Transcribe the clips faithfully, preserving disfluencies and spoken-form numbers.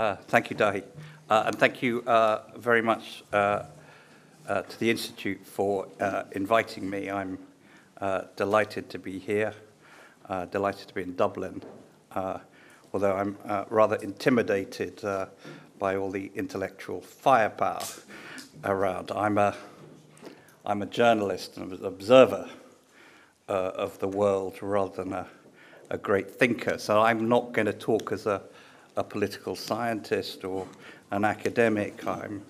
Uh, thank you, Dahi. Uh, and thank you uh, very much uh, uh, to the Institute for uh, inviting me. I'm uh, delighted to be here, uh, delighted to be in Dublin, uh, although I'm uh, rather intimidated uh, by all the intellectual firepower around. I'm a, I'm a journalist and an observer uh, of the world rather than a, a great thinker, so I'm not going to talk as a, a political scientist or an academic. I'm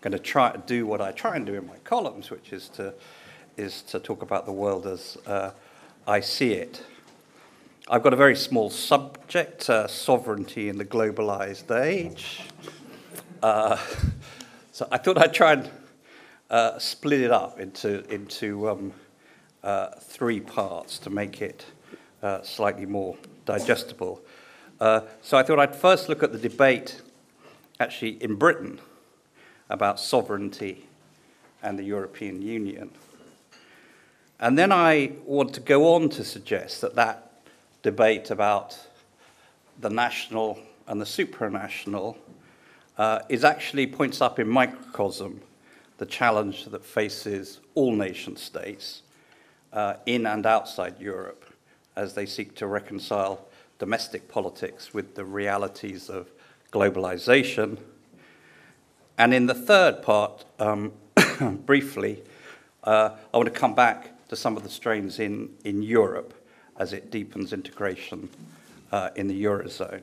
going to try to do what I try and do in my columns, which is to, is to talk about the world as uh, I see it. I've got a very small subject, uh, sovereignty in the globalized age. Uh, so I thought I'd try and uh, split it up into, into um, uh, three parts to make it uh, slightly more digestible. Uh, so I thought I'd first look at the debate actually in Britain about sovereignty and the European Union. And then I want to go on to suggest that that debate about the national and the supranational uh, is actually points up in microcosm the challenge that faces all nation states uh, in and outside Europe as they seek to reconcile domestic politics with the realities of globalization. And in the third part, um, briefly, uh, I want to come back to some of the strains in, in Europe as it deepens integration uh, in the Eurozone.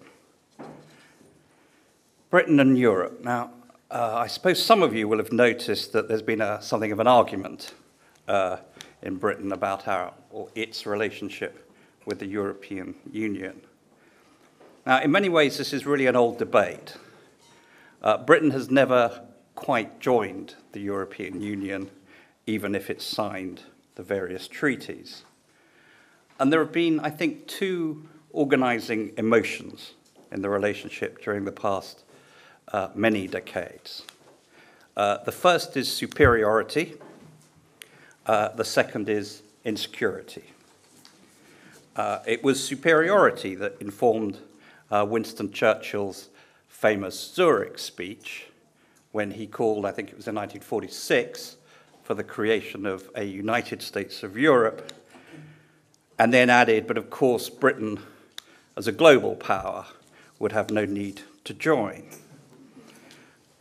Britain and Europe. Now, uh, I suppose some of you will have noticed that there's been a, something of an argument uh, in Britain about our, or its relationship with the European Union. Now, in many ways, this is really an old debate. Uh, Britain has never quite joined the European Union, even if it's signed the various treaties. And there have been, I think, two organizing emotions in the relationship during the past uh, many decades. Uh, the first is superiority. Uh, the second is insecurity. Uh, it was superiority that informed uh, Winston Churchill's famous Zurich speech when he called, I think it was in nineteen forty-six, for the creation of a United States of Europe. And then added, but of course, Britain, as a global power, would have no need to join.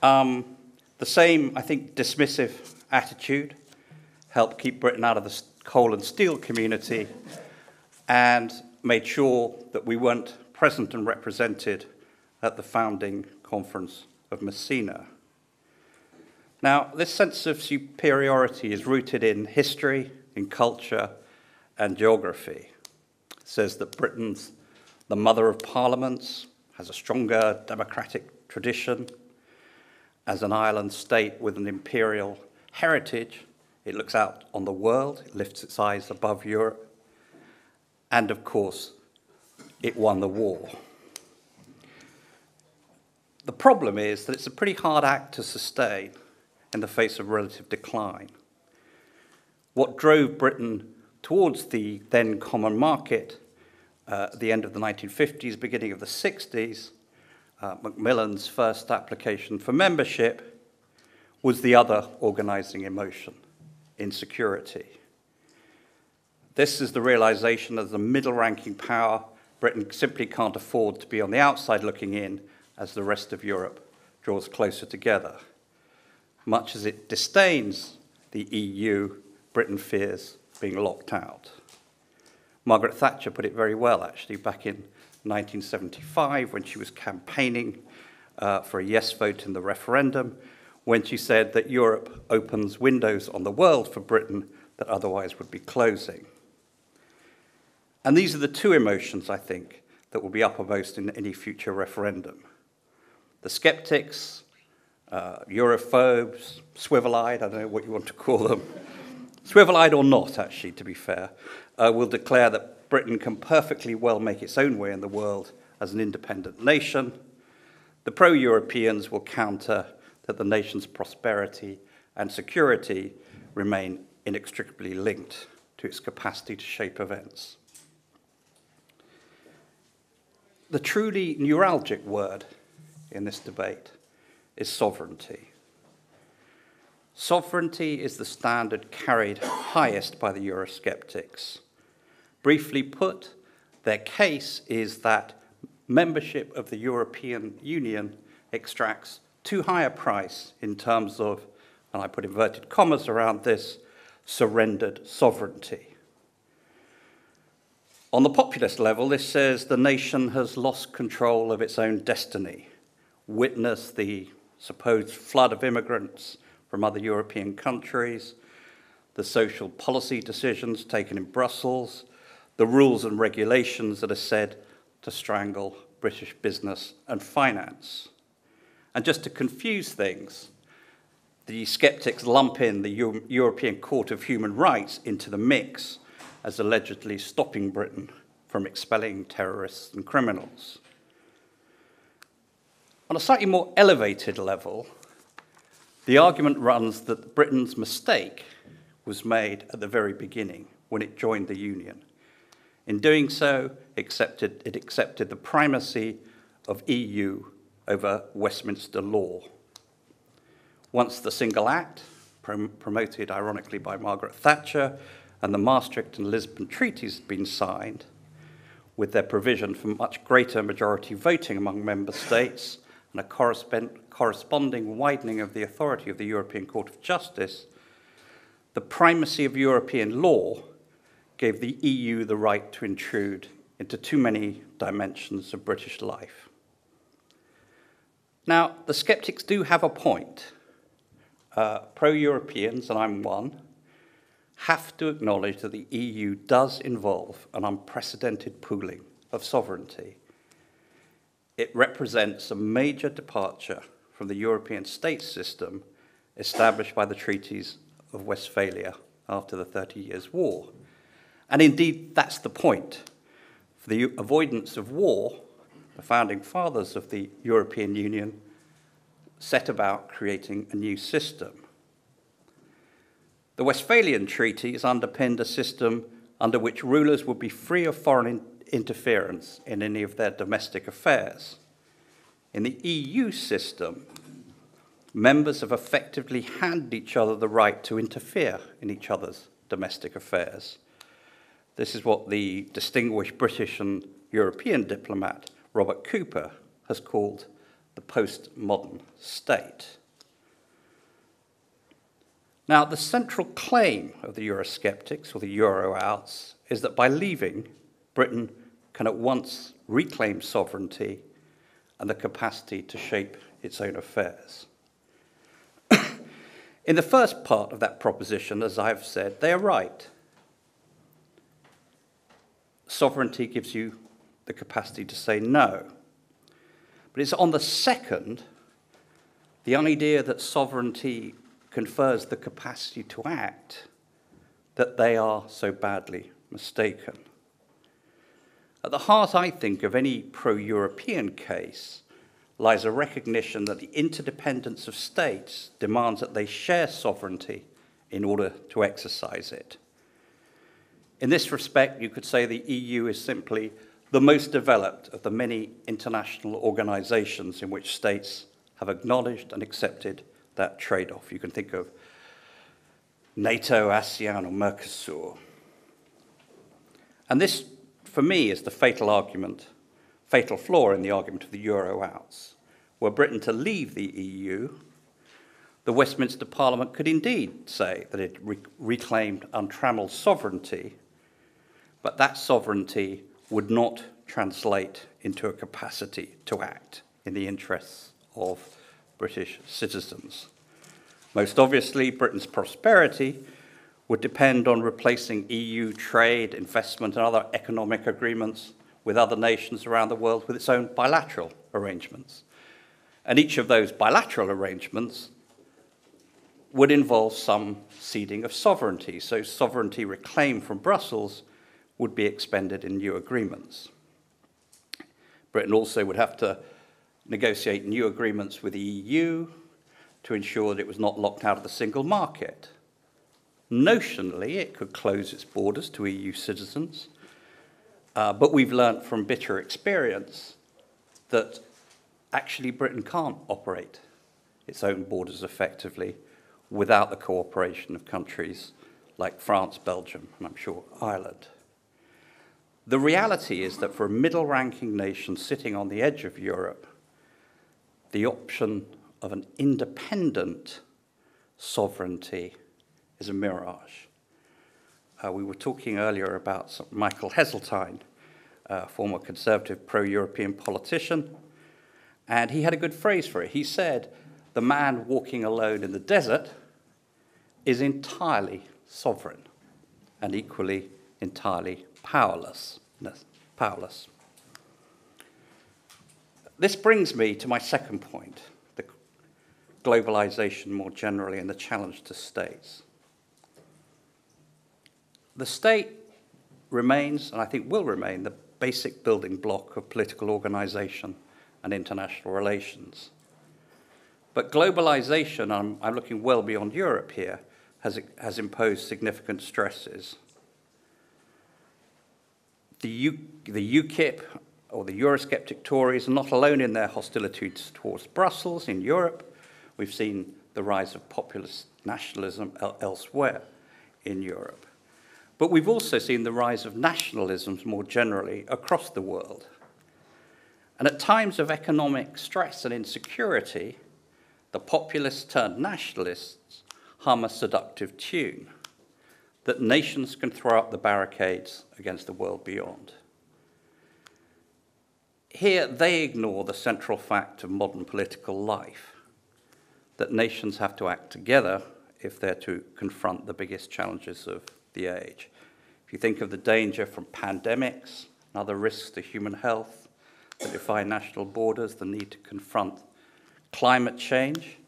Um, the same, I think, dismissive attitude helped keep Britain out of the coal and steel community and made sure that we weren't present and represented at the founding conference of Messina. Now, this sense of superiority is rooted in history, in culture, and geography. It says that Britain's the mother of parliaments, has a stronger democratic tradition. As an island state with an imperial heritage, it looks out on the world, it lifts its eyes above Europe, and of course, it won the war. The problem is that it's a pretty hard act to sustain in the face of relative decline. What drove Britain towards the then common market, uh, at the end of the nineteen fifties, beginning of the sixties, uh, Macmillan's first application for membership was the other organizing emotion, insecurity. This is the realization as a middle-ranking power, Britain simply can't afford to be on the outside looking in as the rest of Europe draws closer together. Much as it disdains the E U, Britain fears being locked out. Margaret Thatcher put it very well, actually, back in nineteen seventy-five when she was campaigning uh, for a yes vote in the referendum, when she said that Europe opens windows on the world for Britain that otherwise would be closing. And these are the two emotions, I think, that will be uppermost in any future referendum. The skeptics, uh, Europhobes, swivel-eyed, I don't know what you want to call them, swivel-eyed or not, actually, to be fair, uh, will declare that Britain can perfectly well make its own way in the world as an independent nation. The pro-Europeans will counter that the nation's prosperity and security remain inextricably linked to its capacity to shape events. The truly neuralgic word in this debate is sovereignty. Sovereignty is the standard carried highest by the Eurosceptics. Briefly put, their case is that membership of the European Union extracts too high a price in terms of, and I put inverted commas around this, surrendered sovereignty. On the populist level, this says the nation has lost control of its own destiny. Witness the supposed flood of immigrants from other European countries, the social policy decisions taken in Brussels, the rules and regulations that are said to strangle British business and finance. And just to confuse things, the skeptics lump in the Euro- European Court of Human Rights into the mix as allegedly stopping Britain from expelling terrorists and criminals. On a slightly more elevated level, the argument runs that Britain's mistake was made at the very beginning when it joined the Union. In doing so, accepted, it accepted the primacy of E U over Westminster law. Once the Single Act, prom- promoted ironically by Margaret Thatcher, and the Maastricht and Lisbon treaties had been signed, with their provision for much greater majority voting among member states and a corresponding widening of the authority of the European Court of Justice, the primacy of European law gave the E U the right to intrude into too many dimensions of British life. Now, the skeptics do have a point. Uh, pro-Europeans, and I'm one, have to acknowledge that the E U does involve an unprecedented pooling of sovereignty. It represents a major departure from the European state system established by the treaties of Westphalia after the Thirty Years' War. And indeed, that's the point. For the avoidance of war, the founding fathers of the European Union set about creating a new system. The Westphalian treaties underpinned a system under which rulers would be free of foreign in- interference in any of their domestic affairs. In the E U system, members have effectively handed each other the right to interfere in each other's domestic affairs. This is what the distinguished British and European diplomat Robert Cooper has called the postmodern state. Now, the central claim of the Eurosceptics, or the Euro-outs, is that by leaving, Britain can at once reclaim sovereignty and the capacity to shape its own affairs. In the first part of that proposition, as I've said, they are right. Sovereignty gives you the capacity to say no. But it's on the second, the idea that sovereignty confers the capacity to act, that they are so badly mistaken. At the heart, I think, of any pro-European case lies a recognition that the interdependence of states demands that they share sovereignty in order to exercise it. In this respect, you could say the E U is simply the most developed of the many international organizations in which states have acknowledged and accepted that trade-off. You can think of NATO, ASEAN, or Mercosur. And this, for me, is the fatal argument, fatal flaw in the argument of the Euro-outs. Were Britain to leave the E U, the Westminster Parliament could indeed say that it re- reclaimed untrammeled sovereignty, but that sovereignty would not translate into a capacity to act in the interests of British citizens. Most obviously, Britain's prosperity would depend on replacing E U trade, investment, and other economic agreements with other nations around the world with its own bilateral arrangements. And each of those bilateral arrangements would involve some ceding of sovereignty, so sovereignty reclaimed from Brussels would be expended in new agreements. Britain also would have to negotiate new agreements with the E U to ensure that it was not locked out of the single market. Notionally, it could close its borders to E U citizens, uh, but we've learned from bitter experience that actually Britain can't operate its own borders effectively without the cooperation of countries like France, Belgium, and I'm sure Ireland. The reality is that for a middle-ranking nation sitting on the edge of Europe, the option of an independent sovereignty is a mirage. Uh, we were talking earlier about Michael Heseltine, a former conservative pro-European politician, and he had a good phrase for it. He said, the man walking alone in the desert is entirely sovereign and equally entirely powerless. No, powerless. This brings me to my second point, the globalization more generally and the challenge to states. The state remains, and I think will remain, the basic building block of political organization and international relations. But globalization, I'm, I'm looking well beyond Europe here, has, has imposed significant stresses. The, U, the UKIP, or the Eurosceptic Tories, are not alone in their hostilities towards Brussels in Europe. We've seen the rise of populist nationalism elsewhere in Europe. But we've also seen the rise of nationalisms more generally across the world. And at times of economic stress and insecurity, the populists-turned-nationalists hum a seductive tune that nations can throw up the barricades against the world beyond. Here, they ignore the central fact of modern political life, that nations have to act together if they're to confront the biggest challenges of the age. If you think of the danger from pandemics and other risks to human health that defy national borders, the need to confront climate change,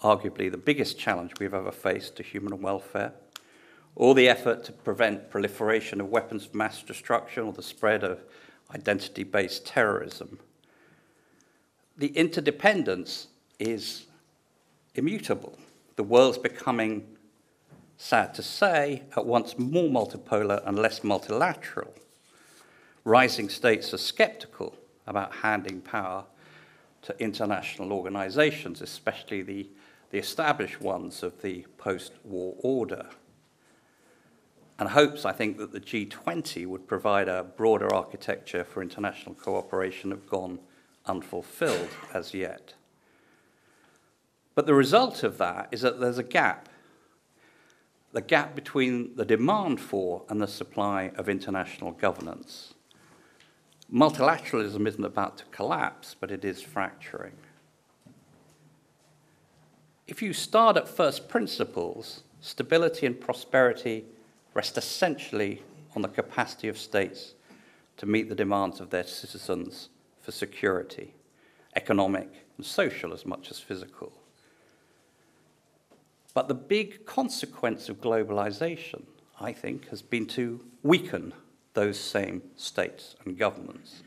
arguably the biggest challenge we've ever faced to human welfare, or the effort to prevent proliferation of weapons of mass destruction or the spread of identity-based terrorism. The interdependence is immutable. The world's becoming, sad to say, at once more multipolar and less multilateral. Rising states are skeptical about handing power to international organizations, especially the, the established ones of the post-war order. And hopes, I think, that the G twenty would provide a broader architecture for international cooperation have gone unfulfilled as yet. But the result of that is that there's a gap, the gap between the demand for and the supply of international governance. Multilateralism isn't about to collapse, but it is fracturing. If you start at first principles, stability and prosperity rest essentially on the capacity of states to meet the demands of their citizens for security, economic and social as much as physical. But the big consequence of globalization, I think, has been to weaken those same states and governments.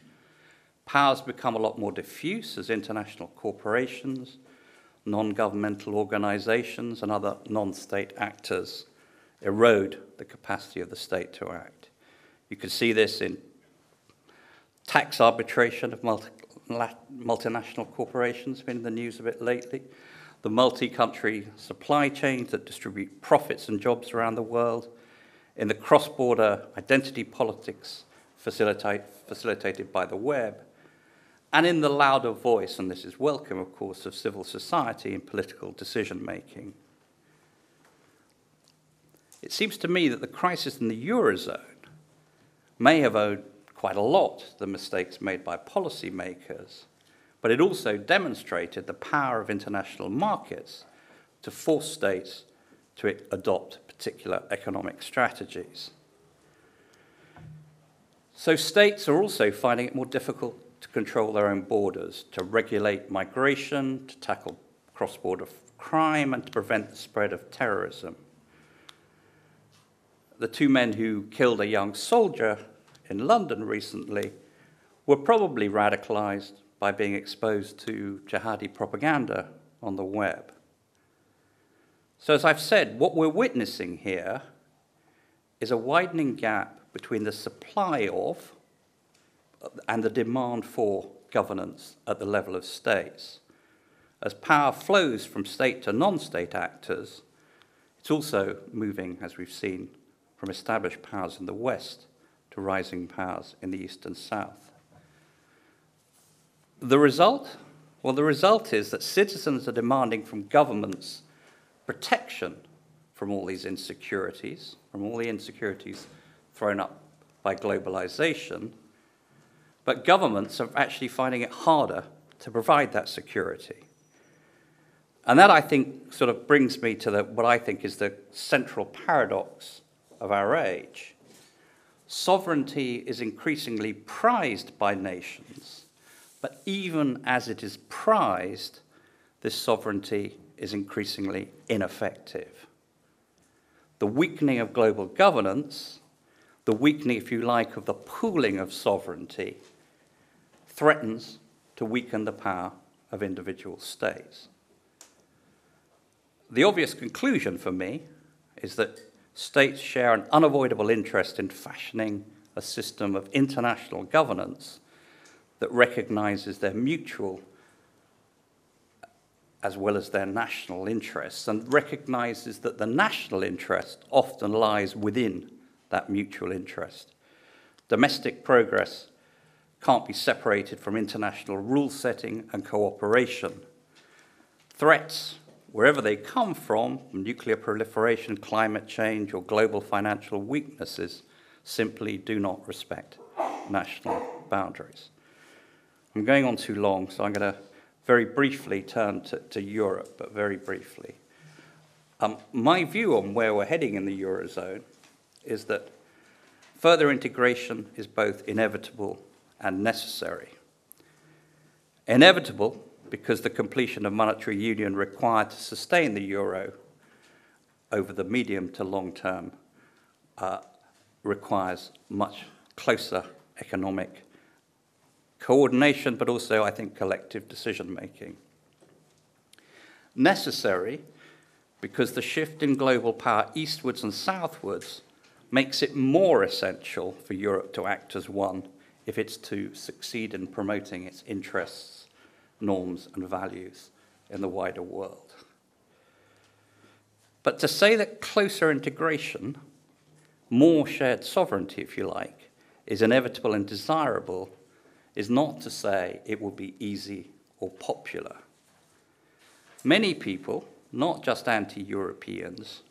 Powers become a lot more diffuse as international corporations, non-governmental organizations, and other non-state actors erode the capacity of the state to act. You can see this in tax arbitration of multi multinational corporations, been in the news a bit lately, the multi-country supply chains that distribute profits and jobs around the world, in the cross-border identity politics facilitate, facilitated by the web, and in the louder voice, and this is welcome, of course, of civil society in political decision-making. It seems to me that the crisis in the Eurozone may have owed quite a lot to the mistakes made by policymakers, but it also demonstrated the power of international markets to force states to adopt particular economic strategies. So states are also finding it more difficult to control their own borders, to regulate migration, to tackle cross-border crime, and to prevent the spread of terrorism. The two men who killed a young soldier in London recently were probably radicalized by being exposed to jihadi propaganda on the web. So as I've said, what we're witnessing here is a widening gap between the supply of and the demand for governance at the level of states. As power flows from state to non-state actors, it's also moving, as we've seen, from established powers in the West to rising powers in the East and South. The result? Well, the result is that citizens are demanding from governments protection from all these insecurities, from all the insecurities thrown up by globalization, but governments are actually finding it harder to provide that security. And that, I think, sort of brings me to the, what I think is the central paradox of our age. Sovereignty is increasingly prized by nations, but even as it is prized, this sovereignty is increasingly ineffective. The weakening of global governance, the weakening, if you like, of the pooling of sovereignty, threatens to weaken the power of individual states. The obvious conclusion for me is that states share an unavoidable interest in fashioning a system of international governance that recognizes their mutual as well as their national interests, and recognizes that the national interest often lies within that mutual interest. Domestic progress can't be separated from international rule setting and cooperation. Threats, wherever they come from, nuclear proliferation, climate change, or global financial weaknesses, simply do not respect national boundaries. I'm going on too long, so I'm going to very briefly turn to, to Europe, but very briefly. Um, my view on where we're heading in the Eurozone is that further integration is both inevitable and necessary. Inevitable because the completion of monetary union required to sustain the euro over the medium to long term uh, requires much closer economic coordination, but also, I think, collective decision-making. Necessary because the shift in global power eastwards and southwards makes it more essential for Europe to act as one if it's to succeed in promoting its interests, norms, and values in the wider world. But to say that closer integration, more shared sovereignty, if you like, is inevitable and desirable is not to say it will be easy or popular. Many people, not just anti-Europeans,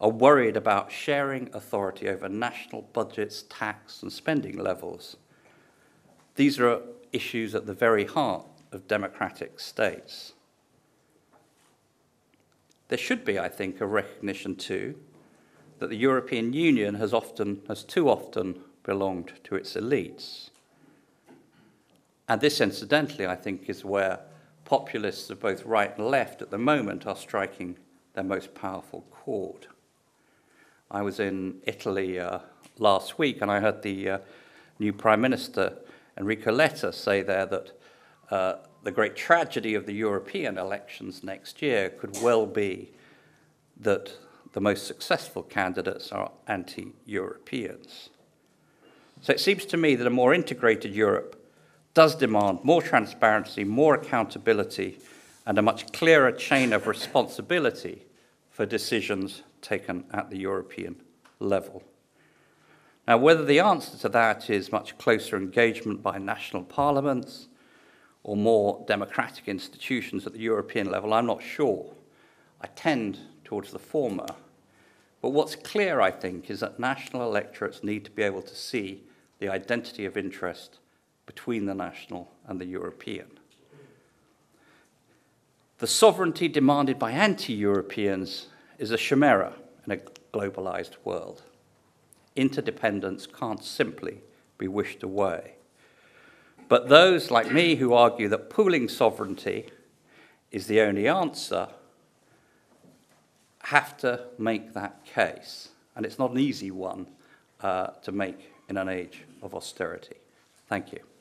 are worried about sharing authority over national budgets, tax, and spending levels. These are issues at the very heart of democratic states. There should be, I think, a recognition too that the European Union has often, has too often belonged to its elites. And this, incidentally, I think, is where populists of both right and left at the moment are striking their most powerful chord. I was in Italy uh, last week, and I heard the uh, new Prime Minister, Enrico Letta, say there that uh, the great tragedy of the European elections next year could well be that the most successful candidates are anti-Europeans. So it seems to me that a more integrated Europe does demand more transparency, more accountability, and a much clearer chain of responsibility for decisions taken at the European level. Now, whether the answer to that is much closer engagement by national parliaments or more democratic institutions at the European level, I'm not sure. I tend towards the former. But what's clear, I think, is that national electorates need to be able to see the identity of interest between the national and the European. The sovereignty demanded by anti-Europeans is a chimera in a globalized world. Interdependence can't simply be wished away. But those like me who argue that pooling sovereignty is the only answer have to make that case. And it's not an easy one uh, to make in an age of austerity. Thank you.